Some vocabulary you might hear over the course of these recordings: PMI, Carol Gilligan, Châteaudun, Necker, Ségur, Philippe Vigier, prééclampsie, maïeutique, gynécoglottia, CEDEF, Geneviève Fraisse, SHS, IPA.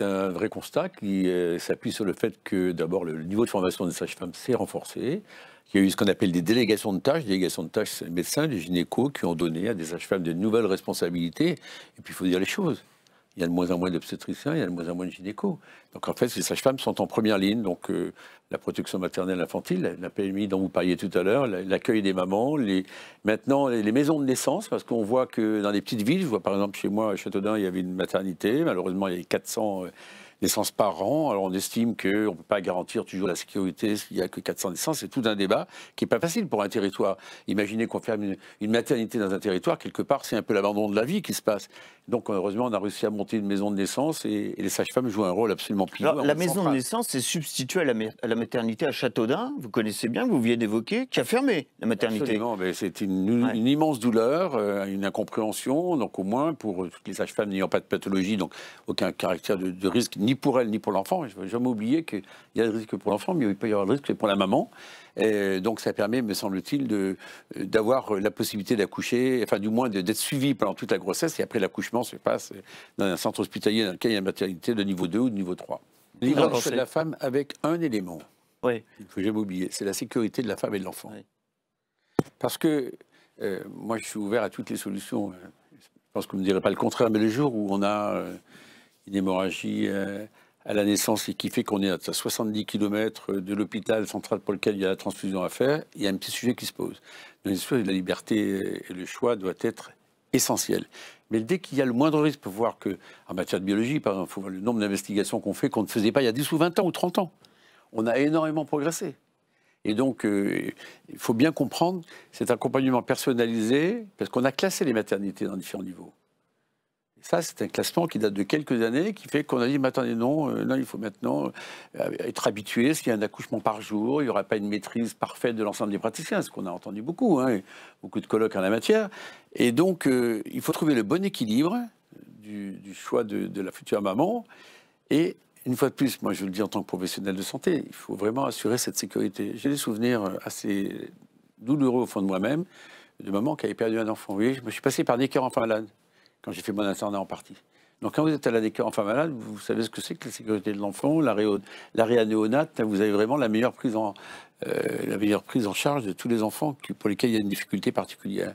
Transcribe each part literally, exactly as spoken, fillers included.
C'est un vrai constat qui euh, s'appuie sur le fait que d'abord le niveau de formation des sages-femmes s'est renforcé. Il y a eu ce qu'on appelle des délégations de tâches, des délégations de tâches médecins, des gynécos qui ont donné à des sages-femmes de nouvelles responsabilités. Et puis il faut dire les choses. Il y a de moins en moins d'obstétriciens, il y a de moins en moins de gynécos. Donc en fait, ces sages-femmes sont en première ligne. Donc euh, la protection maternelle infantile, la P M I dont vous parliez tout à l'heure, l'accueil des mamans, les... maintenant les maisons de naissance, parce qu'on voit que dans les petites villes, je vois par exemple chez moi à Châteaudun, il y avait une maternité, malheureusement il y avait quatre cents naissances par an, alors on estime qu'on ne peut pas garantir toujours la sécurité s'il n'y a que quatre cents naissances, c'est tout un débat qui n'est pas facile pour un territoire. Imaginez qu'on ferme une, une maternité dans un territoire, quelque part c'est un peu l'abandon de la vie qui se passe. Donc heureusement on a réussi à monter une maison de naissance et, et les sages-femmes jouent un rôle absolument pivot. La maison de naissance s'est substituée à la, à la maternité à Châteaudun, vous connaissez bien, vous venez d'évoquer, qui a fermé la maternité. Absolument, c'est une, ouais. une immense douleur, une incompréhension, donc au moins pour toutes les sages-femmes n'ayant pas de pathologie, donc aucun caractère de, de risque ni pour elle, ni pour l'enfant. Je ne veux jamais oublier qu'il y a le risque pour l'enfant, mais il peut y avoir le risque pour la maman. Et donc ça permet, me semble-t-il, d'avoir la possibilité d'accoucher, enfin du moins d'être suivi pendant toute la grossesse, et après l'accouchement se passe dans un centre hospitalier dans lequel il y a une maternité de niveau deux ou de niveau trois. L'identité de la femme avec un élément, oui. Il ne faut jamais oublier, c'est la sécurité de la femme et de l'enfant. Oui. Parce que, euh, moi je suis ouvert à toutes les solutions, je pense que vous ne me direz pas le contraire, mais le jour où on a... Euh, une hémorragie à la naissance et qui fait qu'on est à soixante-dix kilomètres de l'hôpital central pour lequel il y a la transfusion à faire, il y a un petit sujet qui se pose. Bien sûr, la liberté et le choix doivent être essentiels. Mais dès qu'il y a le moindre risque, on peut voir qu'en matière de biologie, par exemple, faut voir le nombre d'investigations qu'on fait qu'on ne faisait pas il y a dix ou vingt ans ou trente ans. On a énormément progressé. Et donc, euh, il faut bien comprendre cet accompagnement personnalisé, parce qu'on a classé les maternités dans différents niveaux. Ça, c'est un classement qui date de quelques années, qui fait qu'on a dit, mais attendez, non, euh, non, il faut maintenant euh, être habitué, s'il y a un accouchement par jour, il n'y aura pas une maîtrise parfaite de l'ensemble des praticiens, ce qu'on a entendu beaucoup, hein, beaucoup de colloques en la matière. Et donc, euh, il faut trouver le bon équilibre du, du choix de, de la future maman. Et une fois de plus, moi je le dis en tant que professionnel de santé, il faut vraiment assurer cette sécurité. J'ai des souvenirs assez douloureux au fond de moi-même, de maman qui avait perdu un enfant. Vous voyez, je me suis passé par Necker en Finlande, quand j'ai fait mon internat en partie. Donc quand vous êtes à la Necker enfant malade, vous savez ce que c'est que la sécurité de l'enfant, l'area néonate, vous avez vraiment la meilleure, prise en, euh, la meilleure prise en charge de tous les enfants pour lesquels il y a une difficulté particulière.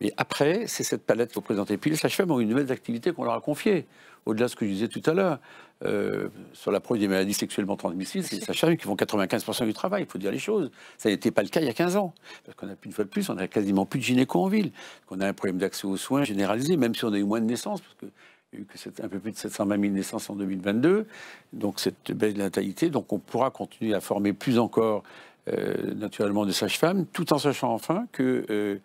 Mais après, c'est cette palette que vous présentez. Puis les sages-femmes ont une nouvelle activité qu'on leur a confiée, au-delà de ce que je disais tout à l'heure, euh, sur l'approche des maladies sexuellement transmissibles, c'est les sages-femmes qui font quatre-vingt-quinze pour cent du travail, il faut dire les choses. Ça n'était pas le cas il y a quinze ans, parce qu'on a plus une fois de plus, on a quasiment plus de gynéco en ville, qu'on a un problème d'accès aux soins généralisé, même si on a eu moins de naissances, parce que il y a eu que un peu plus de sept cent vingt mille naissances en deux mille vingt-deux, donc cette baisse de natalité, donc on pourra continuer à former plus encore, euh, naturellement, des sages-femmes, tout en sachant enfin que... Euh,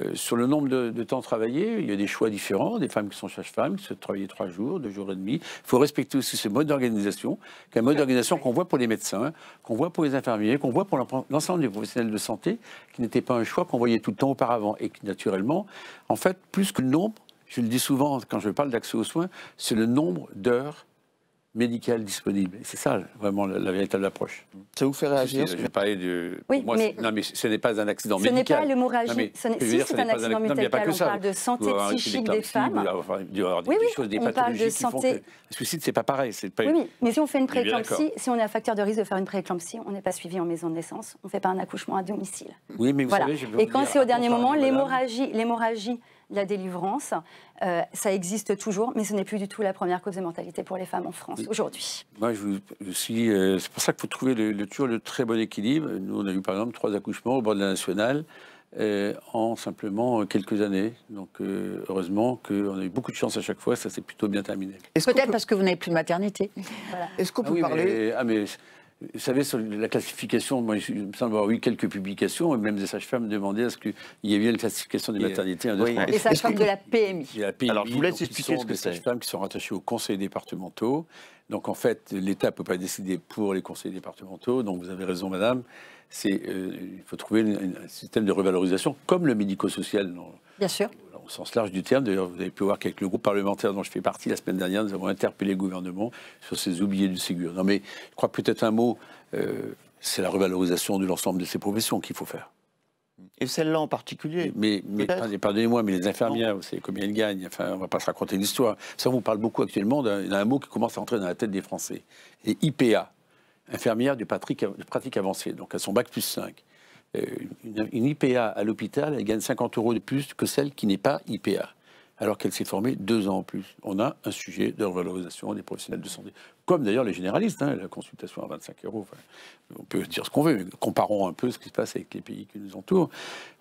Euh, sur le nombre de, de temps travaillé, il y a des choix différents, des femmes qui sont sages-femmes, qui se travaillent trois jours, deux jours et demi. Il faut respecter aussi ce mode d'organisation, qu'un mode d'organisation qu'on voit pour les médecins, qu'on voit pour les infirmiers, qu'on voit pour l'ensemble des professionnels de santé, qui n'était pas un choix qu'on voyait tout le temps auparavant et qui, naturellement, en fait, plus que le nombre, je le dis souvent quand je parle d'accès aux soins, c'est le nombre d'heures médicale disponible. C'est ça, vraiment, la, la véritable approche. Ça vous fait réagir? Je vais parler de... Oui, moi, mais... Non, mais ce n'est pas un accident ce médical. Ce n'est pas l'hémorragie. Ce n'est si, ce un pas accident un... médical. Non, il n'y a pas que on ça. Parle de santé psychique des, des femmes. Il doit y avoir des, oui, oui, des choses, des pathologies de santé... qui font que... Le suicide, ce n'est pas pareil. Pas... Oui, oui, mais si on fait une prééclampsie, si on est un facteur de risque de faire une prééclampsie, on n'est pas suivi en maison de naissance, on ne fait pas un accouchement à domicile. Oui, mais vous voilà. savez... Je peux Et vous quand c'est au dernier moment, l'hémorragie... la délivrance, euh, ça existe toujours, mais ce n'est plus du tout la première cause de mortalité pour les femmes en France aujourd'hui. Moi, je, je suis. Euh, c'est pour ça qu'il faut trouver le, le, toujours le très bon équilibre. Nous, on a eu par exemple trois accouchements au bord de la nationale euh, en simplement quelques années. Donc, euh, heureusement qu'on a eu beaucoup de chance à chaque fois. Ça s'est plutôt bien terminé. Peut-être peut... parce que vous n'avez plus de maternité. Voilà. Est-ce qu'on ah, peut oui, parler mais, ah, mais... Vous savez, sur la classification, moi, il me semble avoir eu quelques publications, et même des sages-femmes demandaient à ce qu'il y ait eu une classification des maternités. Euh, oui, les sages-femmes de la P M I. La P M I. Alors, je vous laisse expliquer ce que c'est. Des sages-femmes qui sont rattachées aux conseils départementaux. Donc, en fait, l'État ne peut pas décider pour les conseils départementaux. Donc, vous avez raison, madame. C'est, euh, il faut trouver une, un système de revalorisation, comme le médico-social. Bien sûr. Au sens large du terme, d'ailleurs vous avez pu voir qu'avec le groupe parlementaire dont je fais partie la semaine dernière, nous avons interpellé le gouvernement sur ces oubliés du Ségur. Non mais je crois peut-être un mot, euh, c'est la revalorisation de l'ensemble de ces professions qu'il faut faire. Et celle-là en particulier. Mais, mais pardonnez-moi, mais les infirmières, non. Vous savez combien elles gagnent. Enfin, on ne va pas se raconter l'histoire. Ça, on vous parle beaucoup actuellement d'un mot qui commence à entrer dans la tête des Français. Et I P A, infirmière de pratique avancée, donc à son bac plus cinq. Une, une I P A à l'hôpital, elle gagne cinquante euros de plus que celle qui n'est pas I P A, alors qu'elle s'est formée deux ans en plus. On a un sujet de revalorisation des professionnels de santé, comme d'ailleurs les généralistes, hein, la consultation à vingt-cinq euros. Enfin, on peut dire ce qu'on veut, mais comparons un peu ce qui se passe avec les pays qui nous entourent.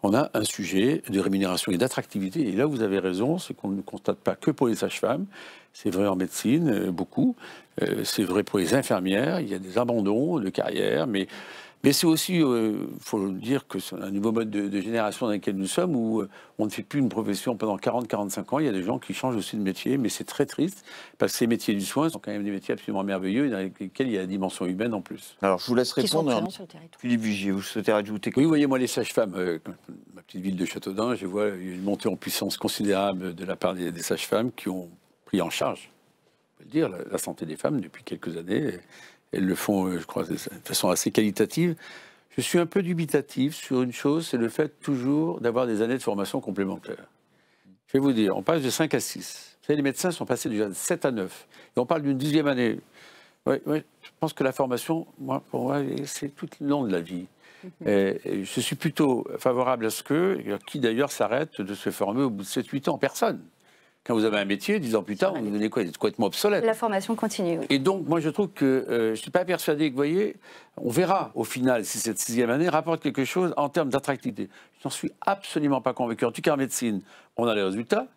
On a un sujet de rémunération et d'attractivité, et là vous avez raison, c'est qu'on ne constate pas que pour les sages-femmes, c'est vrai en médecine, beaucoup, euh, c'est vrai pour les infirmières, il y a des abandons de carrière, mais... Mais c'est aussi, il euh, faut dire, que c'est un nouveau mode de, de génération dans lequel nous sommes, où euh, on ne fait plus une profession pendant quarante à quarante-cinq ans. Il y a des gens qui changent aussi de métier, mais c'est très triste, parce que ces métiers du soin sont quand même des métiers absolument merveilleux, dans lesquels il y a la dimension humaine en plus. Alors, je vous laisse répondre. Qui sont sur le territoire. Philippe Vigier, vous souhaitez rajouter quelque chose ? Oui, voyez-moi les sages-femmes. Euh, ma petite ville de Châteaudun, je vois une montée en puissance considérable de la part des, des sages-femmes qui ont pris en charge, on peut le dire, la, la santé des femmes depuis quelques années. Et, elles le font, je crois, de façon assez qualitative. Je suis un peu dubitatif sur une chose, c'est le fait toujours d'avoir des années de formation complémentaires. Je vais vous dire, on passe de cinq à six. Vous savez, les médecins sont passés déjà de sept à neuf. Et on parle d'une dixième année. Ouais, ouais, je pense que la formation, moi, pour moi, c'est tout le long de la vie. Et je suis plutôt favorable à ce que, qui d'ailleurs s'arrête de se former au bout de sept huit ans, personne. Quand vous avez un métier, dix ans plus tard, vous devenez quoi, complètement obsolète. La formation continue. Oui. Et donc, moi, je trouve que euh, je ne suis pas persuadé que, vous voyez, on verra au final si cette sixième année rapporte quelque chose en termes d'attractivité. Je n'en suis absolument pas convaincu. En tout cas, en médecine, on a les résultats.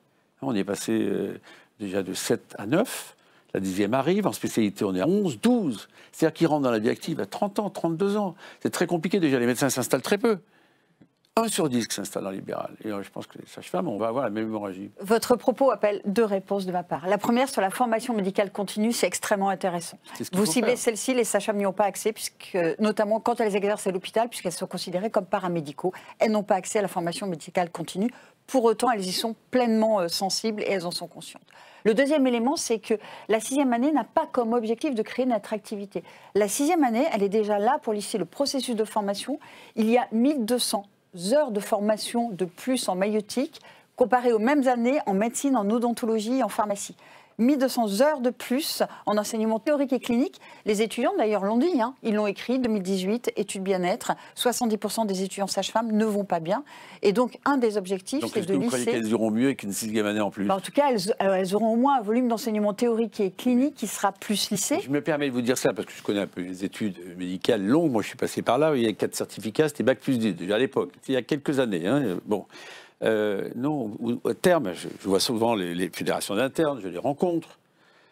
On est passé euh, déjà de sept à neuf. La dixième arrive. En spécialité, on est à onze, douze. C'est-à-dire qu'ils rentrent dans la vie active à trente ans, trente-deux ans. C'est très compliqué déjà. Les médecins s'installent très peu. un sur dix qui s'installe en libéral. Et je pense que les sages-femmes, on va avoir la même hémorragie. Votre propos appelle deux réponses de ma part. La première, sur la formation médicale continue, c'est extrêmement intéressant. Ce Vous ciblez celle-ci, les sages-femmes n'y ont pas accès, puisque, notamment quand elles exercent à l'hôpital, puisqu'elles sont considérées comme paramédicaux. Elles n'ont pas accès à la formation médicale continue. Pour autant, elles y sont pleinement sensibles et elles en sont conscientes. Le deuxième élément, c'est que la sixième année n'a pas comme objectif de créer une attractivité. La sixième année, elle est déjà là pour lisser le processus de formation. Il y a mille deux cents heures de formation de plus en maïeutique comparées aux mêmes années en médecine, en odontologie et en pharmacie. mille deux cents heures de plus en enseignement théorique et clinique. Les étudiants, d'ailleurs, l'ont dit, hein, ils l'ont écrit, deux mille dix-huit, études bien-être, soixante-dix pour cent des étudiants sages-femmes ne vont pas bien. Et donc, un des objectifs, c'est de lisser... Donc, est-ce que vous croyez qu'elles iront mieux et qu'une sixième année en plus ? Bah, en tout cas, elles, elles auront au moins un volume d'enseignement théorique et clinique qui sera plus lissé. Je me permets de vous dire ça, parce que je connais un peu les études médicales longues. Moi, je suis passé par là, il y a quatre certificats, c'était bac plus dix, déjà à l'époque, il y a quelques années. Hein. Bon... Euh, non, au terme, je, je vois souvent les, les fédérations d'internes, je les rencontre.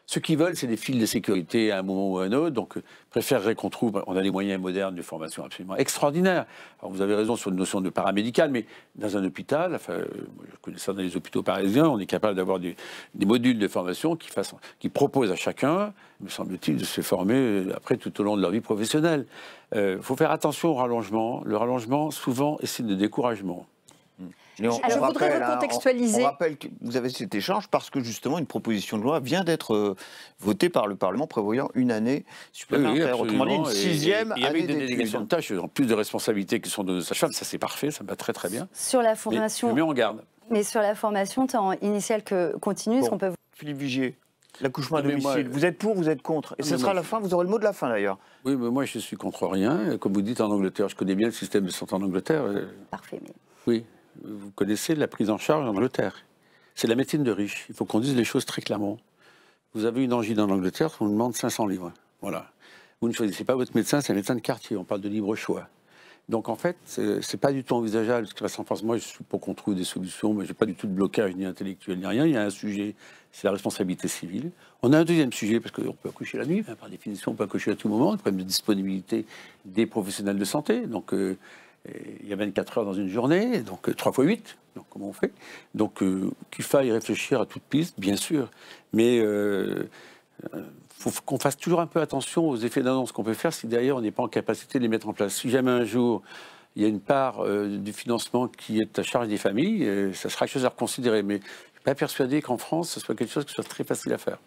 Ceux qui veulent, c'est des files de sécurité à un moment ou à un autre, donc préférerait qu'on trouve, on a des moyens modernes de formation absolument extraordinaires. Alors vous avez raison sur une notion de paramédical, mais dans un hôpital, enfin, je connais ça dans les hôpitaux parisiens, on est capable d'avoir des, des modules de formation qui, fassent, qui proposent à chacun, me semble-t-il, de se former après tout au long de leur vie professionnelle. Il euh, faut faire attention au rallongement. Le rallongement, souvent, est signe de découragement. On, Alors, on je voudrais rappelle, recontextualiser. On, on rappelle que vous avez cet échange parce que justement une proposition de loi vient d'être euh, votée par le Parlement prévoyant une année supplémentaire, oui, autrement dit une sixième et, et, et année. Il y a des délégations de tâches, en plus de responsabilités qui sont de nos sages-femmes, ça c'est parfait, ça me va très très bien. Sur la formation. Mais, mais on garde. Mais sur la formation, tant initiale que continue, bon. Est-ce qu'on peut. Philippe Vigier. L'accouchement à domicile, moi, vous êtes pour, vous êtes contre. Et ce sera moi, la fin, vous aurez le mot de la fin d'ailleurs. Oui, mais moi je suis contre rien. Comme vous dites en Angleterre, je connais bien le système de santé en Angleterre. Parfait. Mais... Oui, vous connaissez la prise en charge en Angleterre. C'est la médecine de riche. Il faut qu'on dise les choses très clairement. Vous avez une angine en Angleterre, on vous demande cinq cents livres. Voilà. Vous ne choisissez pas votre médecin, c'est un médecin de quartier. On parle de libre choix. Donc en fait, c'est pas du tout envisageable. Parce que reste en France, moi je suis pour qu'on trouve des solutions, mais j'ai pas du tout de blocage ni intellectuel ni rien. Il y a un sujet, c'est la responsabilité civile. On a un deuxième sujet, parce qu'on peut accoucher la nuit, ben, par définition on peut accoucher à tout moment, le problème de disponibilité des professionnels de santé. Donc euh, il y a vingt-quatre heures dans une journée, donc trois fois huit, donc comment on fait? Donc euh, qu'il faille réfléchir à toute piste, bien sûr, mais euh, faut qu'on fasse toujours un peu attention aux effets d'annonce qu'on peut faire si derrière on n'est pas en capacité de les mettre en place. Si jamais un jour il y a une part euh, du financement qui est à charge des familles, euh, ça sera quelque chose à reconsidérer, mais je ne suis pas persuadé qu'en France ce soit quelque chose qui soit très facile à faire.